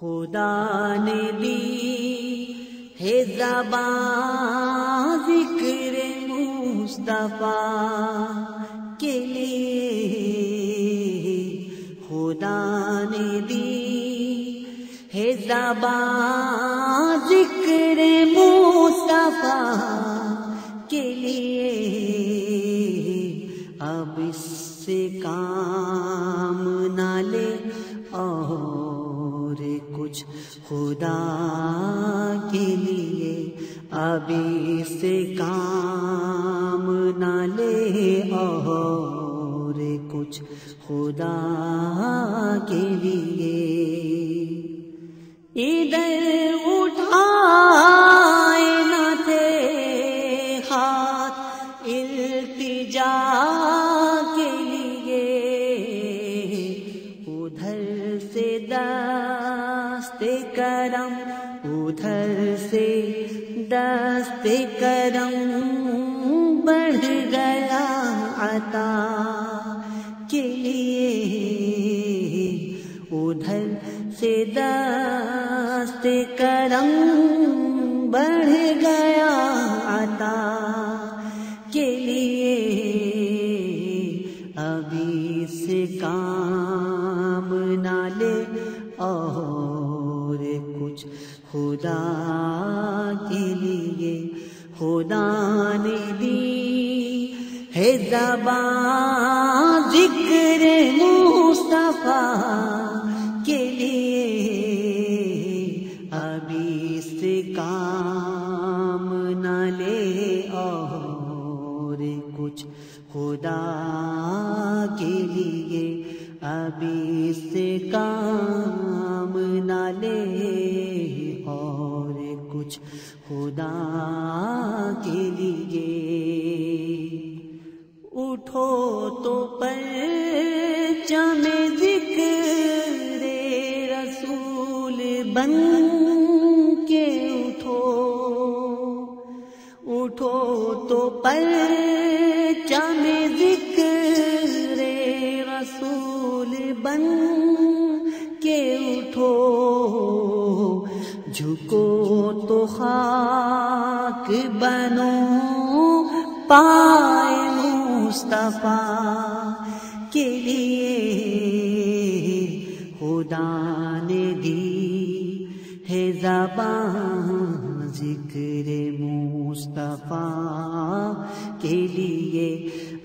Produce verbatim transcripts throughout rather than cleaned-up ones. खुदा ने दी है ज़बान ज़िक्र मुस्तफ़ा के लिए। खुदा ने दी है ज़बान ज़िक्र मुस्तफ़ा के लिए। अब इससे काम ना ले और कुछ खुदा के लिए, अभी से काम ना ले और कुछ खुदा के लिए। इधर उठाए ना थे हाथ इल्तिजा के लिए, उधर से दस्ते करम उधर से दस्ते करम बढ़ गया अता के लिए। उधर से दस्ते करम बढ़ गया अता के लिए। अभी से काम ना ले और कुछ खुदा के लिए। खुदा ने दी है ज़बान ज़िक्र मुस्तफ़ा के लिए। अभी से काम ना ले और कुछ खुदा के लिए, अभी से काम ना ले और कुछ खुदा के लिए। उठो तो परचम ज़िक्र रसूल बन के उठो, उठो तो परचम ज़िक्र रसूल बन के उठो। झुको तो खाक बनो पाए मुस्तफ़ा के लिए। खुदा ने दी है ज़बान ज़िक्र मुस्तफ़ा के लिए।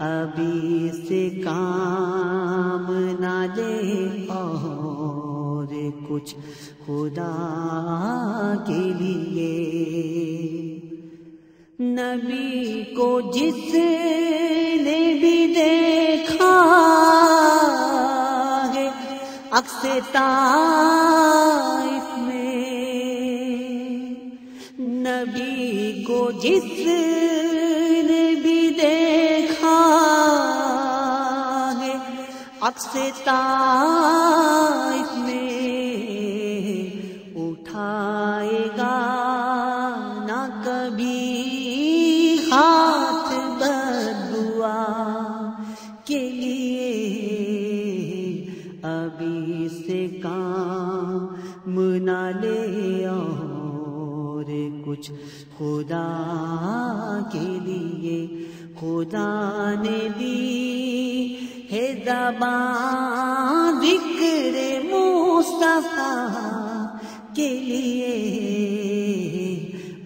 अभी से काम ना ले और कुछ खुदा के लिए। नबी को जिसने भी देखा है अक्से ताइफ में, नबी को जिसने भी देखा है अक्से ताइफ में, उठाएगा ना कभी हाथ बदुआ के लिए। अभी से काम ना ले और कुछ खुदा के लिए। खुदा ने दी है ज़बान ज़िक्र मुस्तफ़ा के लिए।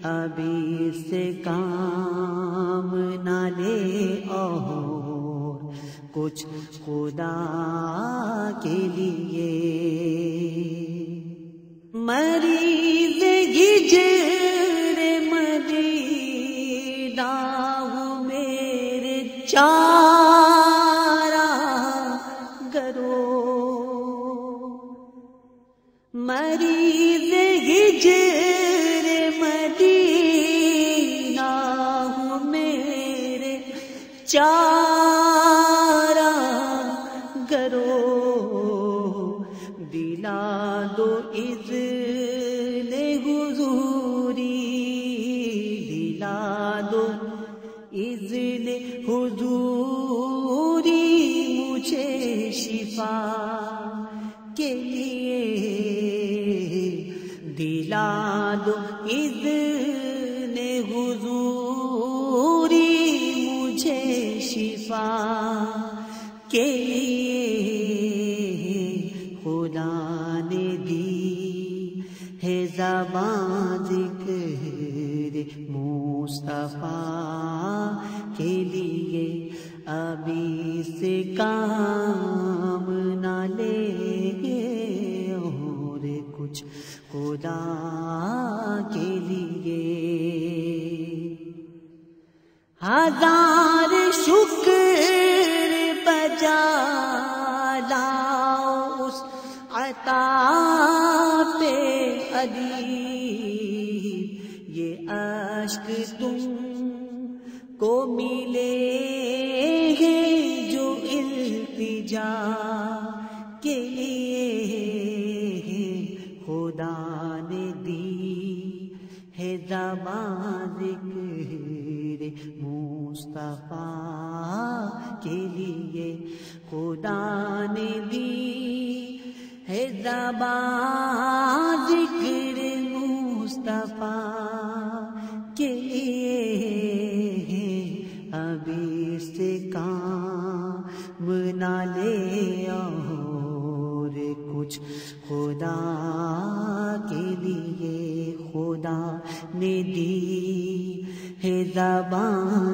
अभी से काम ना ले और कुछ खुदा के लिए। मरीज़ हिज्र मदीना हूँ मेरे चारा गरो, मरीज़ हिज्र मदीना हूँ मेरे चारा गरो। दिला दो इज़्ने हुज़ूरी, दिला दो इज़्ने हुज़ूरी मुझे शिफ़ा के लिए। याद इज़्ने हुज़ूरी मुझे शिफा के लिए खुदा ने दी है ज़बान ज़िक्र मुस्तफ़ा के लिए। अभी से काम ना ले और कुछ खुदा के लिए। हजार शुक्र बजा लाओ उस अता पे अदीब, ये अश्क तुम को मिले जो इल्तिजा के लिए। खुदा ने दी है ज़बान ज़िक्र मुस्तफ़ा के लिए। खुदा ने दी है ज़बान ज़िक्र मुस्तफ़ा के लिए। अभी से काम ना ले और कुछ खुदा के लिए। खुदा ने दी है ज़बान